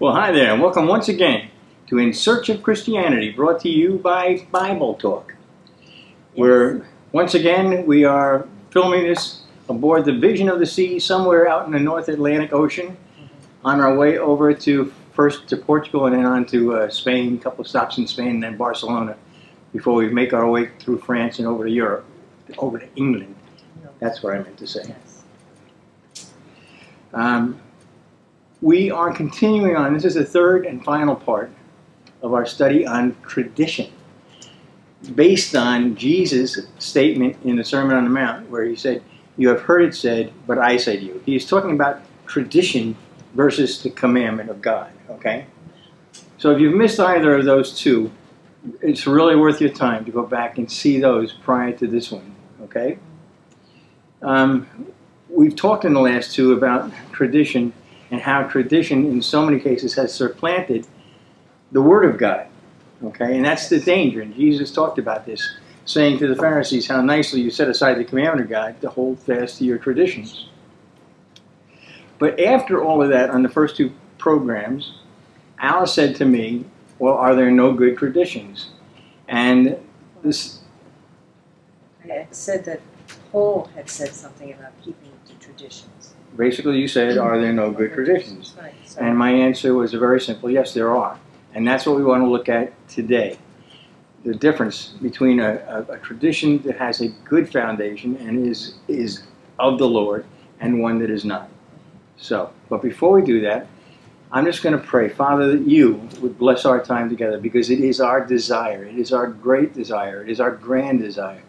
Well, hi there, and welcome once again to In Search of Christianity, brought to you by Bible Talk. We are filming this aboard the Vision of the Sea somewhere out in the North Atlantic Ocean, on our way over to first to Portugal and then on to Spain, a couple of stops in Spain, and then Barcelona, before we make our way through France and over to Europe, over to England. That's what I meant to say. We are continuing on. This is the third and final part of our study on tradition, based on Jesus' statement in the Sermon on the Mount, where he said, "You have heard it said, but I say to you." He's talking about tradition versus the commandment of God, okay? So if you've missed either of those two, it's really worth your time to go back and see those prior to this one, okay? We've talked in the last two about tradition, and how tradition, in so many cases, has supplanted the Word of God, okay? And that's the danger, and Jesus talked about this, saying to the Pharisees, how nicely you set aside the commandment of God to hold fast to your traditions. But after all of that, on the first two programs, Alice said to me, well, are there no good traditions? And this... I said that Paul had said something about keeping to traditions. Basically, you said, are there no good traditions? Right, so. And my answer was a very simple, yes, there are. And that's what we want to look at today. The difference between a tradition that has a good foundation and is of the Lord and one that is not. So, but before we do that, I'm just going to pray, Father, that you would bless our time together, because it is our desire, it is our great desire, it is our grand desire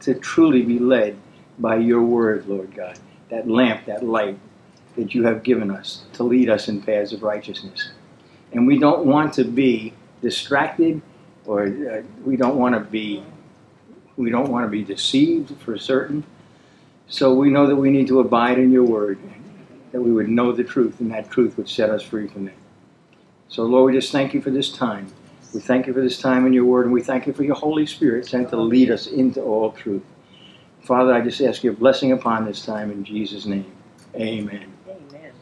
to truly be led by your word, Lord God. That lamp, that light that you have given us to lead us in paths of righteousness. And we don't want to be distracted, or we don't want to be deceived for certain. So we know that we need to abide in your word, that we would know the truth, and that truth would set us free from it. So Lord, we just thank you for this time. We thank you for this time in your word, and we thank you for your Holy Spirit sent to lead us into all truth. Father, I just ask your blessing upon this time in Jesus' name. Amen. Amen.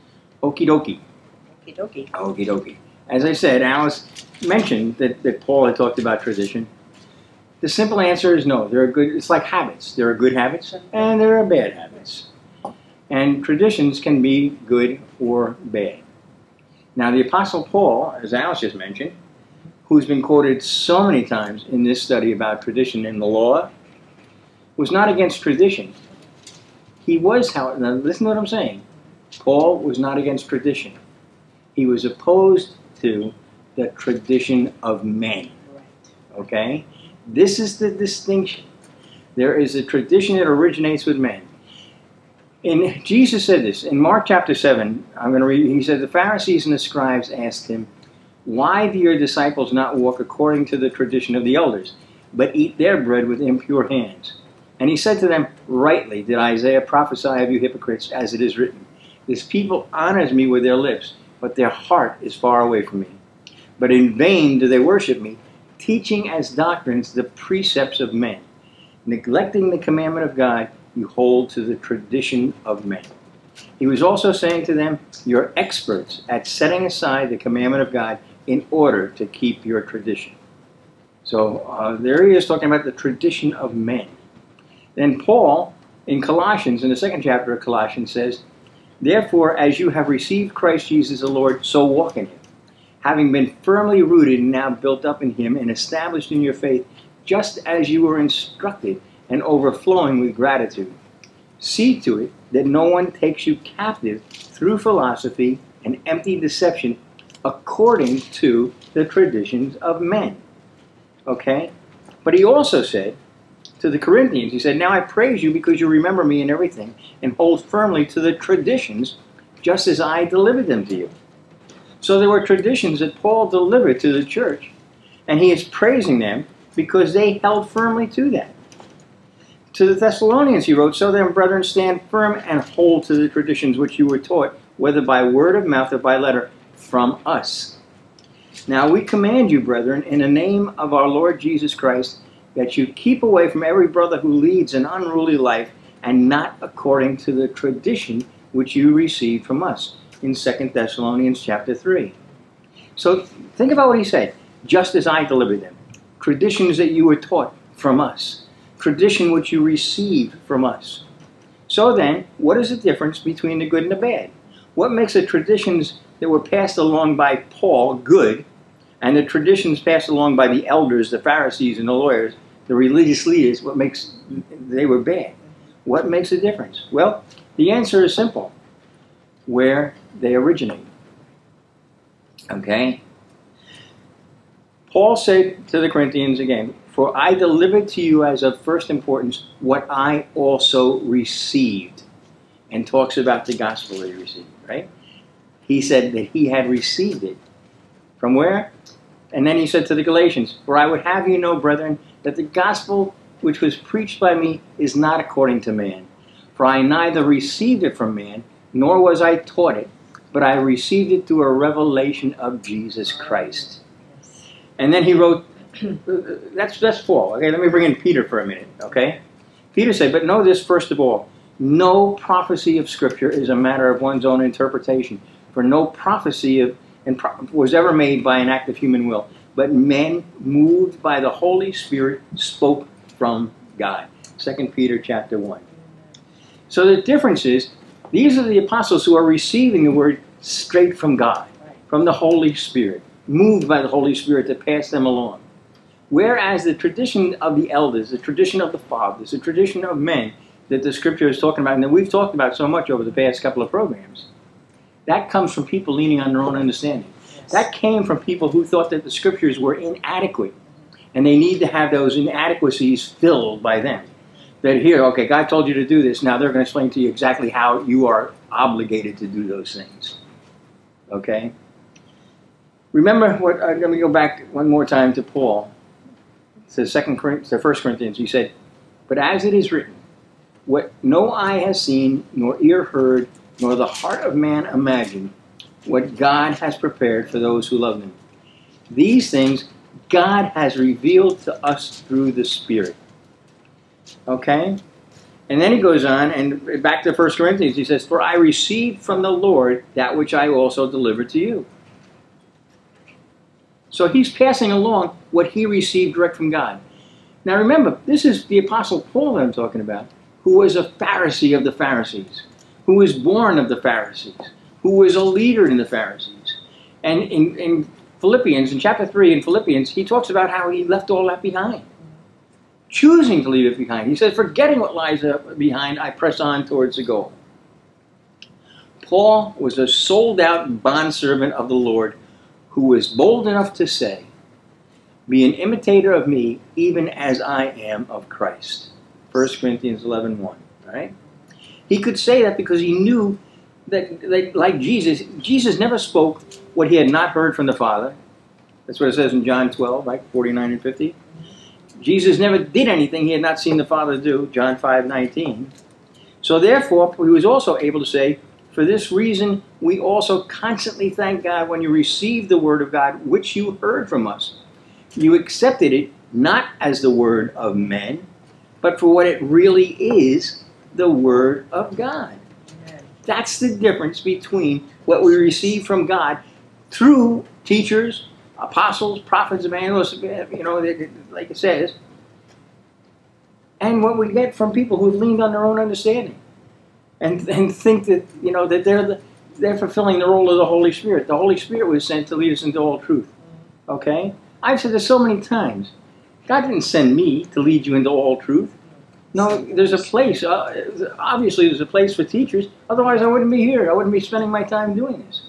Okie dokie. Okie dokie. Okie dokie. As I said, Alice mentioned that Paul had talked about tradition. The simple answer is no. There are good, it's like habits. There are good habits and there are bad habits. And traditions can be good or bad. Now, the Apostle Paul, as Alice just mentioned, who's been quoted so many times in this study about tradition and the law, was not against tradition. He was, however, now listen to what I'm saying. Paul was not against tradition. He was opposed to the tradition of men. Okay? This is the distinction. There is a tradition that originates with men. And Jesus said this in Mark chapter 7. I'm going to read. He said, the Pharisees and the scribes asked him, why do your disciples not walk according to the tradition of the elders, but eat their bread with impure hands? And he said to them, rightly did Isaiah prophesy of you hypocrites, as it is written, this people honors me with their lips, but their heart is far away from me. But in vain do they worship me, teaching as doctrines the precepts of men. Neglecting the commandment of God, you hold to the tradition of men. He was also saying to them, you're experts at setting aside the commandment of God in order to keep your tradition. So there he is talking about the tradition of men. Then Paul, in Colossians, in the second chapter of Colossians, says, therefore, as you have received Christ Jesus the Lord, so walk in him, having been firmly rooted and now built up in him and established in your faith, just as you were instructed and overflowing with gratitude. See to it that no one takes you captive through philosophy and empty deception, according to the traditions of men. Okay? But he also said, to the Corinthians, he said, now I praise you because you remember me in everything and hold firmly to the traditions just as I delivered them to you. So there were traditions that Paul delivered to the church, and he is praising them because they held firmly to that. To the Thessalonians he wrote, "So then, brethren, stand firm and hold to the traditions which you were taught, whether by word of mouth or by letter, from us. Now we command you, brethren, in the name of our Lord Jesus Christ, that you keep away from every brother who leads an unruly life, and not according to the tradition which you received from us," in 2 Thessalonians chapter 3. So think about what he said. Just as I delivered them. Traditions that you were taught from us. Tradition which you received from us. So then, what is the difference between the good and the bad? What makes the traditions that were passed along by Paul good, and the traditions passed along by the elders, the Pharisees and the lawyers, the religious leaders, what makes they were bad? What makes the difference? Well, the answer is simple. Where they originate. Okay? Paul said to the Corinthians again, "For I delivered to you as of first importance what I also received." And talks about the gospel that he received, right? He said that he had received it. From where? And then he said to the Galatians, "For I would have you know, brethren, that the gospel which was preached by me is not according to man. For I neither received it from man, nor was I taught it, but I received it through a revelation of Jesus Christ." And then he wrote, that's Paul. Okay, let me bring in Peter for a minute, okay? Peter said, "But know this first of all, no prophecy of Scripture is a matter of one's own interpretation, for no prophecy was ever made by an act of human will, but men moved by the Holy Spirit spoke from God." 2 Peter chapter 1. So the difference is, these are the apostles who are receiving the word straight from God, from the Holy Spirit, moved by the Holy Spirit to pass them along. Whereas the tradition of the elders, the tradition of the fathers, the tradition of men that the Scripture is talking about, and that we've talked about so much over the past couple of programs, that comes from people leaning on their own understanding. Yes. That came from people who thought that the Scriptures were inadequate, and they need to have those inadequacies filled by them. That here, okay, God told you to do this. Now they're going to explain to you exactly how you are obligated to do those things. Okay? Remember what, let me go back one more time to Paul. To 1 Corinthians, he said, "But as it is written, what no eye has seen, nor ear heard, nor the heart of man imagined, what God has prepared for those who love him. These things God has revealed to us through the Spirit." Okay? And then he goes on, and back to 1 Corinthians, he says, "For I received from the Lord that which I also delivered to you." So he's passing along what he received direct from God. Now remember, this is the Apostle Paul that I'm talking about, who was a Pharisee of the Pharisees, who was born of the Pharisees, who was a leader in the Pharisees. And in Philippians, in chapter 3 in Philippians, he talks about how he left all that behind. Choosing to leave it behind. He says, "Forgetting what lies behind, I press on towards the goal." Paul was a sold-out bondservant of the Lord who was bold enough to say, "Be an imitator of me, even as I am of Christ." 1 Corinthians 11:1, right? He could say that because he knew that like Jesus never spoke what he had not heard from the Father. That's what it says in John 12, like 49 and 50. Jesus never did anything he had not seen the Father do, John 5:19. So therefore, he was also able to say, "For this reason, we also constantly thank God when you received the word of God, which you heard from us. You accepted it not as the word of men, but for what it really is, the word of God." Amen. That's the difference between what we receive from God through teachers, apostles, prophets, evangelists, you know, like it says, and what we get from people who've leaned on their own understanding and think that, you know, that they're fulfilling the role of the Holy Spirit. The Holy Spirit was sent to lead us into all truth, okay? I've said this so many times. God didn't send me to lead you into all truth. No, there's a place, obviously there's a place for teachers, otherwise I wouldn't be here. I wouldn't be spending my time doing this.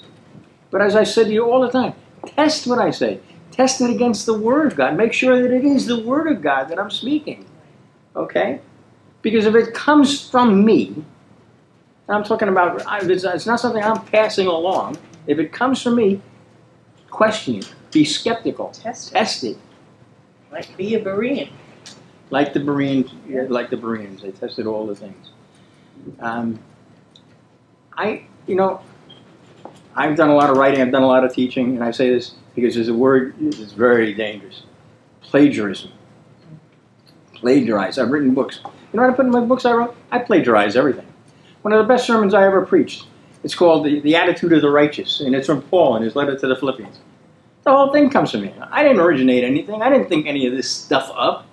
But as I said to you all the time, test what I say. Test it against the Word of God. Make sure that it is the Word of God that I'm speaking. Okay? Because if it comes from me, I'm talking about, it's not something I'm passing along. If it comes from me, question it. Be skeptical. Test it. Like be a Berean. Like the Bereans, yeah. Like the Bereans, they tested all the things. You know, I've done a lot of writing, I've done a lot of teaching, and I say this because there's a word that's very dangerous. Plagiarism. Plagiarize. I've written books. You know what I put in my books I wrote? I plagiarize everything. One of the best sermons I ever preached, it's called The Attitude of the Righteous, and it's from Paul in his letter to the Philippians. The whole thing comes from me. I didn't originate anything. I didn't think any of this stuff up.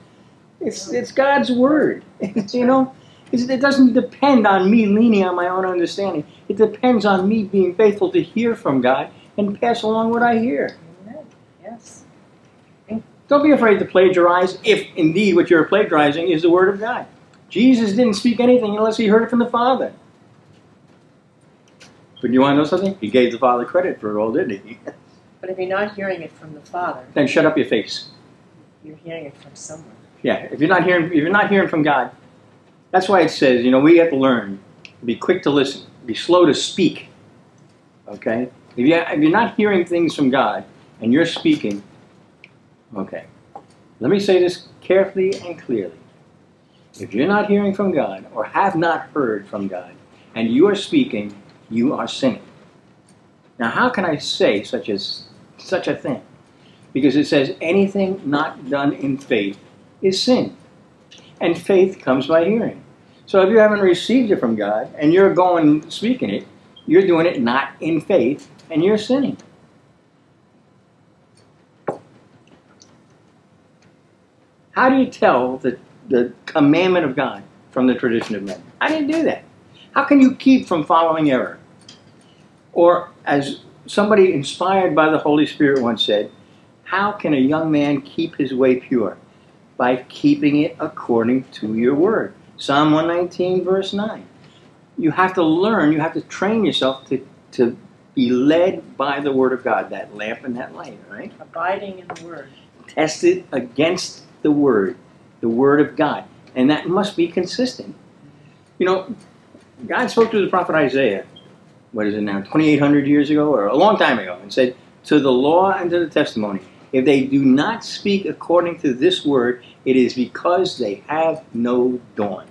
It's God's word. You know, it doesn't depend on me leaning on my own understanding. It depends on me being faithful to hear from God and pass along what I hear. Amen. Yes. Don't be afraid to plagiarize if indeed what you're plagiarizing is the word of God. Jesus didn't speak anything unless he heard it from the Father. But you want to know something? He gave the Father credit for it all, didn't he? But if you're not hearing it from the Father, then shut up your face. You're hearing it from someone. Yeah, if you're not hearing from God, that's why it says, you know, we have to learn, be quick to listen, be slow to speak. Okay, if you're not hearing things from God and you're speaking, okay, let me say this carefully and clearly. If you're not hearing from God or have not heard from God and you are speaking, you are sinning. Now, how can I say such a thing? Because it says anything not done in faith is sin. And faith comes by hearing. So if you haven't received it from God and you're going speaking it, you're doing it not in faith and you're sinning. How do you tell the commandment of God from the tradition of men? How do you do that? How can you keep from following error? Or as somebody inspired by the Holy Spirit once said, how can a young man keep his way pure? By keeping it according to your word. Psalm 119, verse 9. You have to learn, you have to train yourself to be led by the word of God, that lamp and that light, right? Abiding in the word. Tested against the word of God. And that must be consistent. You know, God spoke to the prophet Isaiah, what is it now, 2,800 years ago, or a long time ago, and said, to the law and to the testimony, if they do not speak according to this word, it is because they have no dawn.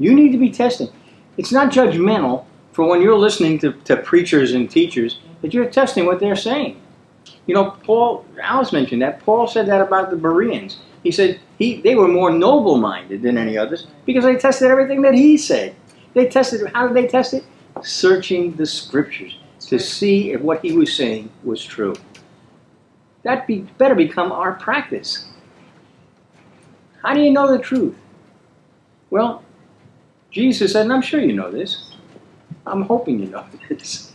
You need to be tested. It's not judgmental for when you're listening to preachers and teachers that you're testing what they're saying. You know, Paul, Alice mentioned that. Paul said that about the Bereans. He said they were more noble-minded than any others because they tested everything that he said. They tested, how did they test it? Searching the scriptures to see if what he was saying was true. That better become our practice. How do you know the truth? Well, Jesus said, and I'm sure you know this. I'm hoping you know this.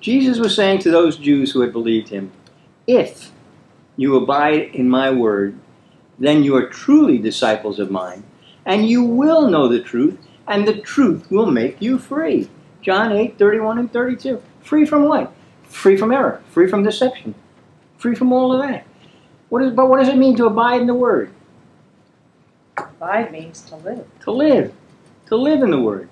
Jesus was saying to those Jews who had believed him, if you abide in my word, then you are truly disciples of mine, and you will know the truth, and the truth will make you free. John 8, 31 and 32. Free from what? Free from error. Free from deception. Free from all of that. But what does it mean to abide in the Word? Abide means to live. To live. To live in the Word.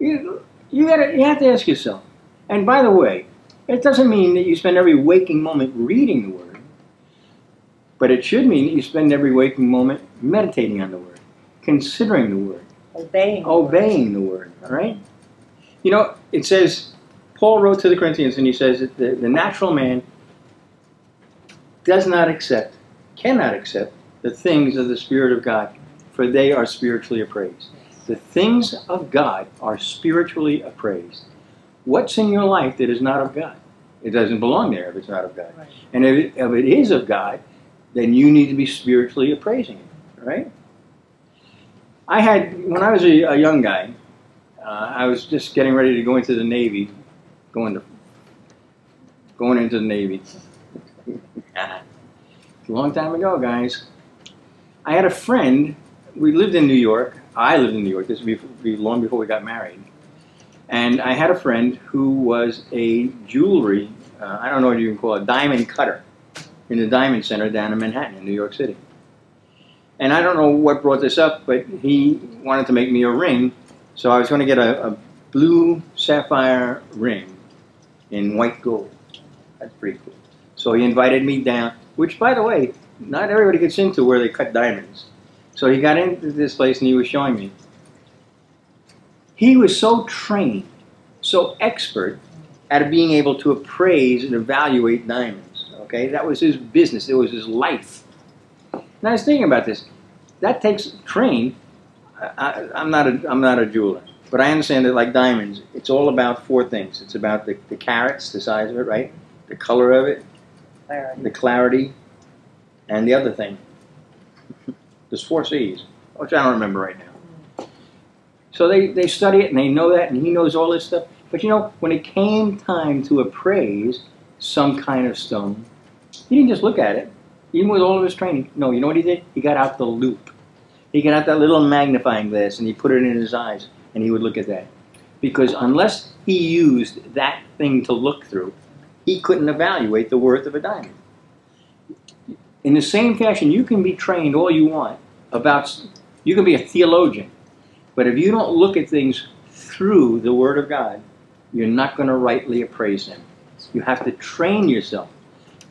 You have to ask yourself. And by the way, it doesn't mean that you spend every waking moment reading the Word. But it should mean that you spend every waking moment meditating on the Word. Considering the Word. Obeying the Word. All right? You know, it says, Paul wrote to the Corinthians and he says that the natural man does not accept, cannot accept, the things of the Spirit of God, for they are spiritually appraised. The things of God are spiritually appraised. What's in your life that is not of God? It doesn't belong there if it's not of God. Right. And if it is of God, then you need to be spiritually appraising it, right? When I was a young guy, I was just getting ready to go into the Navy, going into the Navy. A long time ago, guys. I had a friend. We lived in New York. I lived in New York. This would be long before we got married. And I had a friend who was a jewelry, I don't know what you can call it, diamond cutter in the Diamond Center down in Manhattan in New York City. And I don't know what brought this up, but he wanted to make me a ring So I was going to get a blue sapphire ring in white gold. That's pretty cool. So he invited me down, which, by the way, not everybody gets into where they cut diamonds. So he got into this place and he was showing me. He was so trained, so expert at being able to appraise and evaluate diamonds. Okay, that was his business. It was his life. And I was thinking about this. That takes training. I'm not a jeweler, but I understand that, like diamonds, it's all about four things. It's about the carats, the size of it, right? The color of it, the clarity, and the other thing. There's four C's, which I don't remember right now. So they study it, and they know that, and he knows all this stuff. But you know, when it came time to appraise some kind of stone, he didn't just look at it, even with all of his training. No, you know what he did? He got out the loop. He got out that little magnifying glass, and he put it in his eyes, and he would look at that. Because unless he used that thing to look through, he couldn't evaluate the worth of a diamond. In the same fashion, you can be trained all you want about, you can be a theologian, but if you don't look at things through the Word of God, you're not going to rightly appraise Him. You have to train yourself.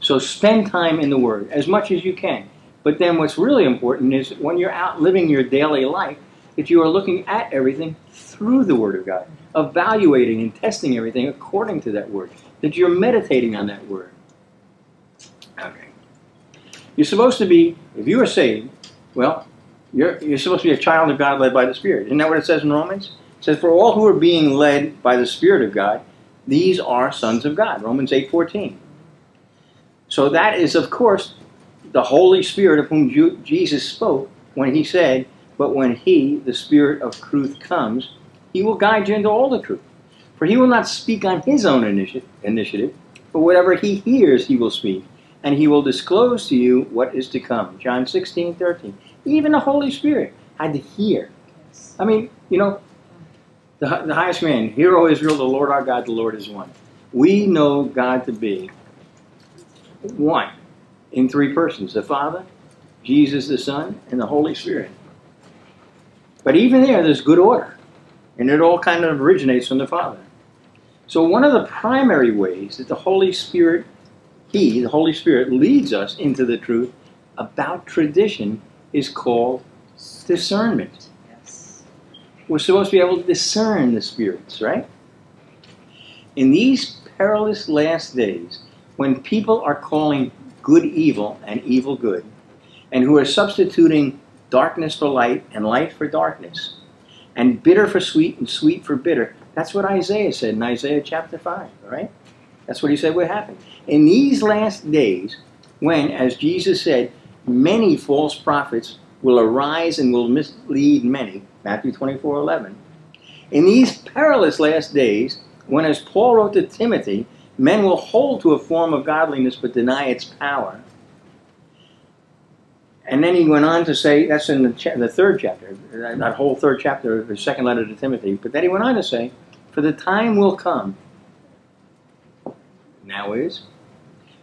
So spend time in the Word as much as you can. But then what's really important is when you're out living your daily life, that you are looking at everything through the Word of God, evaluating and testing everything according to that Word, that you're meditating on that Word. Okay. You're supposed to be, if you are saved, well, you're supposed to be a child of God led by the Spirit. Isn't that what it says in Romans? It says, for all who are being led by the Spirit of God, these are sons of God. Romans 8:14. So that is, of course, the Holy Spirit of whom Jesus spoke when he said, but when he, the Spirit of truth, comes, he will guide you into all the truth. For he will not speak on his own initiative, but whatever he hears he will speak, and he will disclose to you what is to come. John 16:13. Even the Holy Spirit had to hear. I mean, you know, the highest man, hear, O Israel, the Lord our God, the Lord is one. We know God to be one in three persons, the Father, Jesus the Son, and the Holy Spirit. But even there's good order, and it all kind of originates from the Father. So one of the primary ways that the Holy Spirit, the Holy Spirit, leads us into the truth about tradition is called discernment. Yes. We're supposed to be able to discern the spirits, right? In these perilous last days, when people are calling good evil and evil good, and who are substituting darkness for light and light for darkness, and bitter for sweet and sweet for bitter, that's what Isaiah said in Isaiah chapter 5, right? That's what he said would happen. In these last days, when, as Jesus said, many false prophets will arise and will mislead many, Matthew 24:11. In these perilous last days, when, as Paul wrote to Timothy, men will hold to a form of godliness but deny its power. And then he went on to say, that's in the third chapter, that whole third chapter of the second letter to Timothy, but then he went on to say, for the time will come, now is,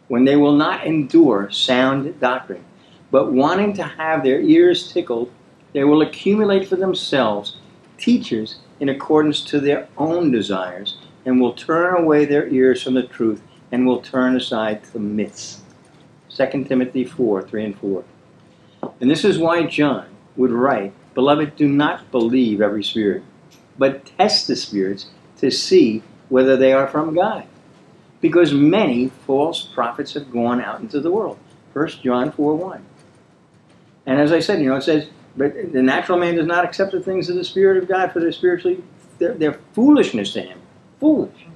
when they will not endure sound doctrine, but wanting to have their ears tickled, they will accumulate for themselves teachers in accordance to their own desires, and will turn away their ears from the truth, and will turn aside to myths. 2 Timothy 4:3 and 4. And this is why John would write, Beloved, do not believe every spirit, but test the spirits to see whether they are from God. Because many false prophets have gone out into the world. 1 John 4:1. And as I said, you know, it says, but the natural man does not accept the things of the Spirit of God, for they're spiritually, they're foolishness to him. Foolish.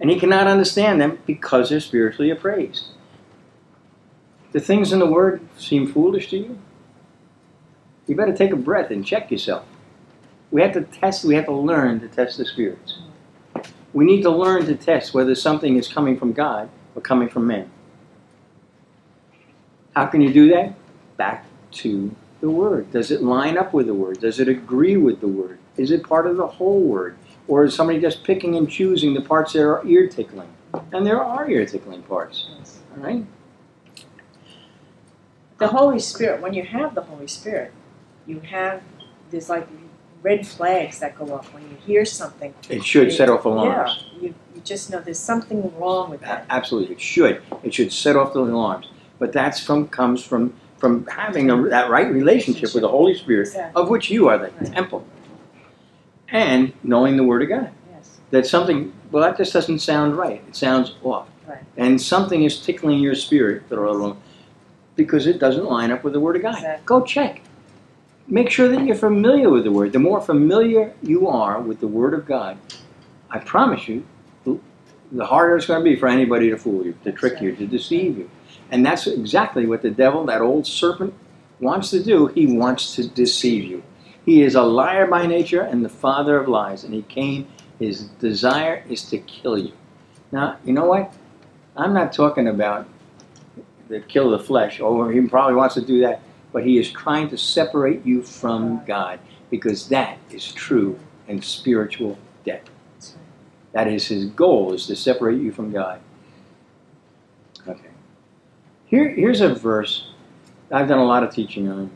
And he cannot understand them because they're spiritually appraised. The things in the Word seem foolish to you? You better take a breath and check yourself. We have to test, we have to learn to test the spirits. We need to learn to test whether something is coming from God or coming from man. How can you do that? Back to the Word. Does it line up with the Word? Does it agree with the Word? Is it part of the whole Word? Or is somebody just picking and choosing the parts that are ear-tickling? And there are ear-tickling parts. All right? The Holy Spirit, when you have the Holy Spirit, you have this, like red flags that go up when you hear something. It should set off alarms. Yeah, you just know there's something wrong with that. Absolutely, it should. It should set off the alarms. But that's comes from having that right relationship with the Holy Spirit, exactly, of which you are the temple, and knowing the Word of God. Yes. That something, well, that just doesn't sound right. It sounds off. Right. And something is tickling your spirit because it doesn't line up with the Word of God. Exactly. Go check. Make sure that you're familiar with the Word. The more familiar you are with the Word of God, I promise you, the harder it's going to be for anybody to fool you, to trick you, to deceive you. And that's exactly what the devil, that old serpent, wants to do. He wants to deceive you. He is a liar by nature and the father of lies. And he came, his desire is to kill you. Now, you know what? I'm not talking about the kill of the flesh, or he probably wants to do that. But he is trying to separate you from God, because that is true and spiritual death. That is his goal, is to separate you from God. Okay. Here's a verse I've done a lot of teaching on.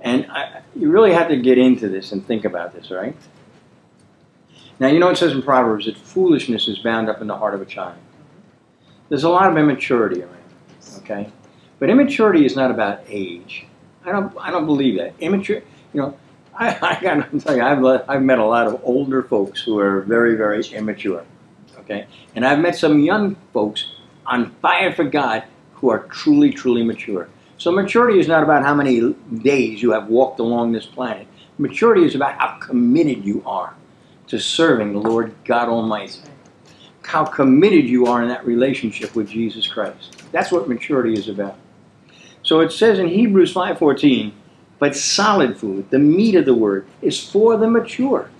And you really have to get into this and think about this, right? Now, you know it says in Proverbs that foolishness is bound up in the heart of a child. There's a lot of immaturity around it, okay? But immaturity is not about age. I don't believe that. Immaturity, you know, I got to tell you, I've met a lot of older folks who are very, very immature, okay? And I've met some young folks on fire for God who are truly, truly mature. So maturity is not about how many days you have walked along this planet. Maturity is about how committed you are to serving the Lord God Almighty. How committed you are in that relationship with Jesus Christ. That's what maturity is about. So it says in Hebrews 5:14, but solid food, the meat of the word, is for the mature,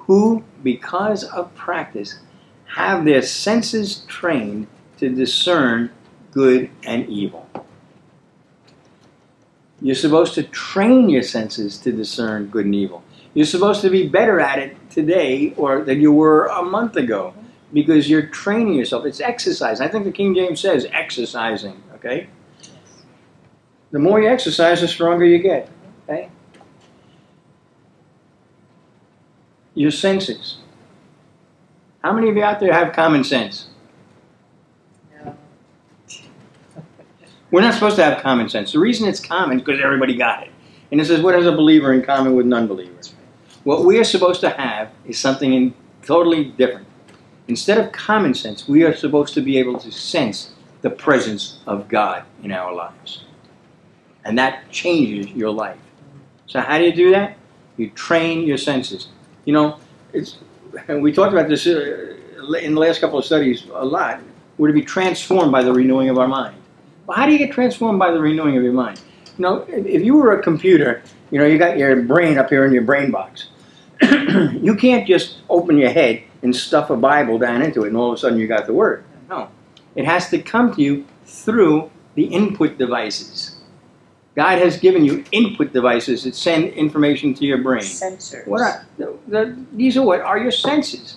who, because of practice, have their senses trained to discern good and evil. You're supposed to train your senses to discern good and evil. You're supposed to be better at it today or than you were a month ago, because you're training yourself. It's exercise. I think the King James says exercising, okay? The more you exercise, the stronger you get, okay? Your senses. How many of you out there have common sense? No. We're not supposed to have common sense. The reason it's common is because everybody got it. And it says, what has a believer in common with non-believers? What we are supposed to have is something totally different. Instead of common sense, we are supposed to be able to sense the presence of God in our lives. And that changes your life. So how do you do that? You train your senses. You know, we talked about this in the last couple of studies a lot. We're to be transformed by the renewing of our mind. Well, how do you get transformed by the renewing of your mind? You know, if you were a computer, you know, you got your brain up here in your brain box. You can't just open your head and stuff a Bible down into it, and all of a sudden you got the Word. No. It has to come to you through the input devices. God has given you input devices that send information to your brain. Sensors. These are what are your senses.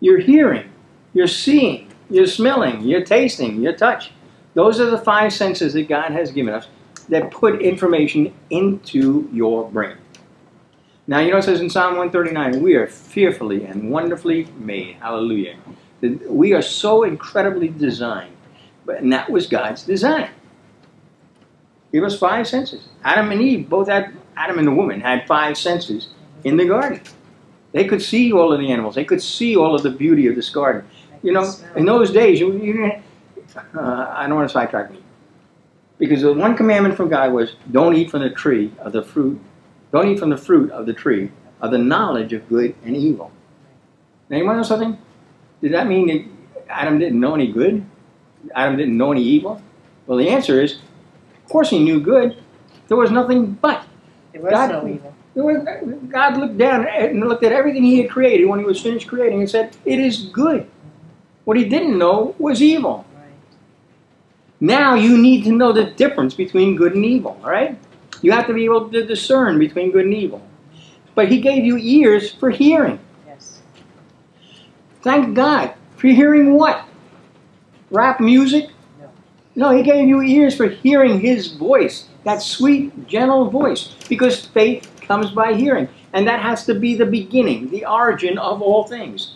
You're hearing, you're seeing, you're smelling, you're tasting, your touch. Those are the five senses that God has given us that put information into your brain. Now, you know, it says in Psalm 139, we are fearfully and wonderfully made. Hallelujah. We are so incredibly designed. And that was God's design. Give us five senses. Adam and Eve, both Adam and the woman, had five senses in the garden. They could see all of the animals. They could see all of the beauty of this garden. You know, in those days, I don't want to sidetrack me. Because the one commandment from God was, don't eat from the tree of the fruit. Don't eat from the fruit of the tree of the knowledge of good and evil. Now, you want to know something? Did that mean that Adam didn't know any good? Adam didn't know any evil? Well, the answer is, of course he knew good. There was nothing but. There was no evil. God looked down and looked at everything he had created when he was finished creating and said, it is good. What he didn't know was evil. Right. Now you need to know the difference between good and evil, all right? You have to be able to discern between good and evil. But he gave you ears for hearing. Yes. Thank God. For hearing what? Rap music? No, he gave you ears for hearing his voice. That sweet, gentle voice. Because faith comes by hearing. And that has to be the beginning, the origin of all things.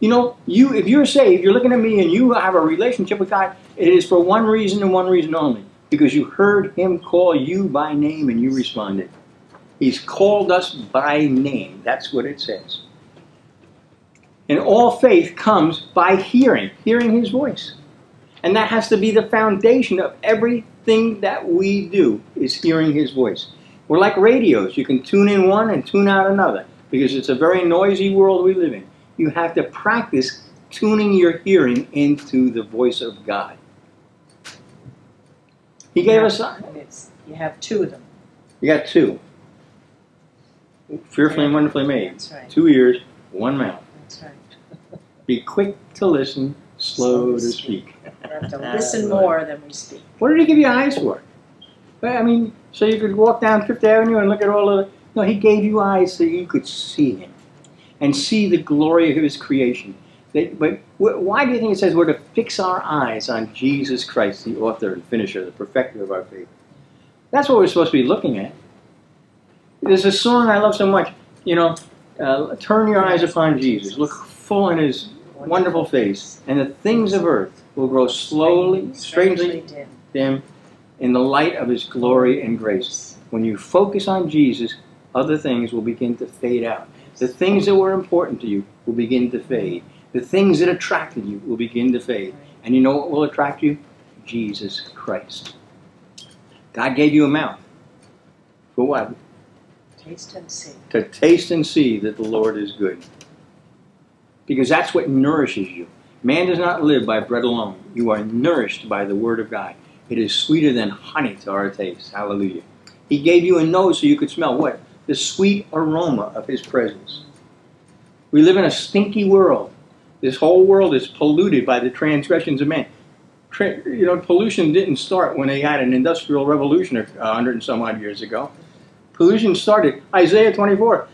You know, if you're saved, you're looking at me and you have a relationship with God, it is for one reason and one reason only. Because you heard Him call you by name and you responded. He's called us by name. That's what it says. And all faith comes by hearing, hearing His voice. And that has to be the foundation of everything that we do, is hearing His voice. We're like radios. You can tune in one and tune out another, because it's a very noisy world we live in. You have to practice tuning your hearing into the voice of God. He gave us... You have two of them. You got two. Fearfully and wonderfully made. That's right. 2 ears, 1 mouth. That's right. Be quick to listen, slow to speak. We have to listen more than we speak. What did He give you eyes for? I mean, so you could walk down Fifth Avenue and look at all of it. No, He gave you eyes so you could see Him and see the glory of His creation. But why do you think it says we're to fix our eyes on Jesus Christ, the author and finisher, the perfecter of our faith? That's what we're supposed to be looking at. There's a song I love so much, you know, turn your eyes upon Jesus, look full in His wonderful face, and the things of earth will grow slowly, strangely dim in the light of His glory and grace. When you focus on Jesus, other things will begin to fade out. The things that were important to you will begin to fade. The things that attracted you will begin to fade. And you know what will attract you? Jesus Christ. God gave you a mouth. For what? Taste and see. To taste and see that the Lord is good. Because that's what nourishes you. Man does not live by bread alone. You are nourished by the Word of God. It is sweeter than honey to our taste. Hallelujah. He gave you a nose so you could smell what? The sweet aroma of His presence. We live in a stinky world. This whole world is polluted by the transgressions of man. You know, pollution didn't start when they had an industrial revolution 100 and some odd years ago. Pollution started. Isaiah 24.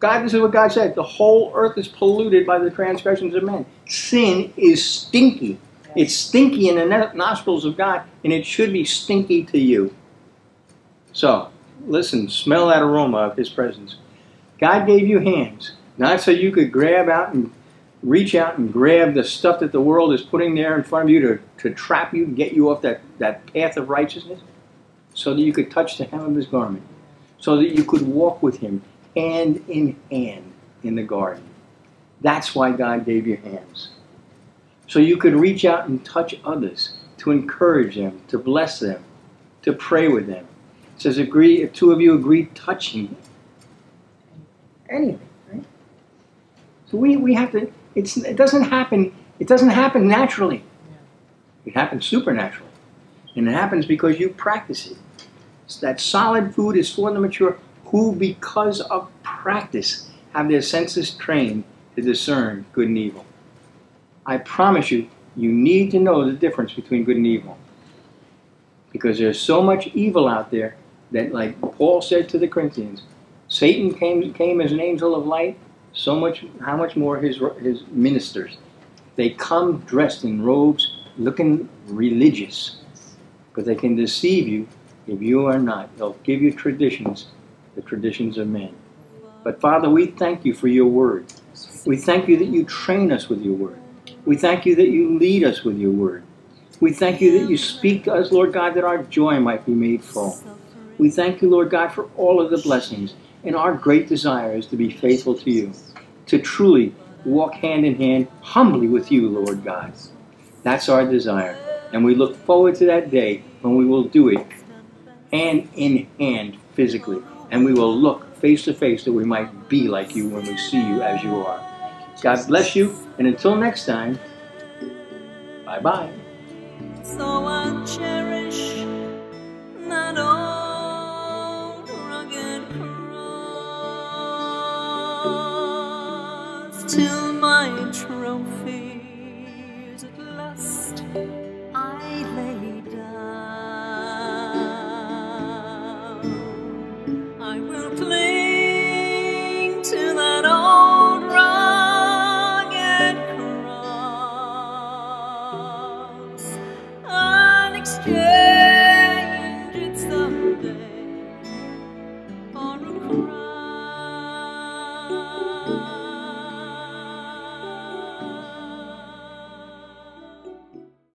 God, this is what God said. The whole earth is polluted by the transgressions of men. Sin is stinky. It's stinky in the nostrils of God, and it should be stinky to you. So, listen, smell that aroma of His presence. God gave you hands, not so you could grab out and reach out and grab the stuff that the world is putting there in front of you to trap you and get you off that path of righteousness, so that you could touch the hem of His garment, so that you could walk with Him hand in hand in the garden. That's why God gave you hands. So you could reach out and touch others, to encourage them, to bless them, to pray with them. It says, agree, if two of you agree, touching anything, right? So we have to, it doesn't happen naturally. It happens supernaturally. And it happens because you practice it. It's that solid food is for the mature, who because of practice have their senses trained to discern good and evil. I promise you, you need to know the difference between good and evil. Because there's so much evil out there that, like Paul said to the Corinthians, Satan came as an angel of light, so much, how much more his ministers. They come dressed in robes, looking religious. But they can deceive you if you are not. They'll give you traditions, the traditions of men. But Father, we thank You for Your Word. We thank You that You train us with Your Word. We thank You that You lead us with Your Word. We thank You that You speak to us, Lord God, that our joy might be made full. We thank You, Lord God, for all of the blessings, and our great desire is to be faithful to You, to truly walk hand in hand humbly with You, Lord God. That's our desire, and we look forward to that day when we will do it hand in hand physically, and we will look face to face that we might be like You when we see You as You are. God bless you, and until next time, bye-bye. So I cherish that old rugged cross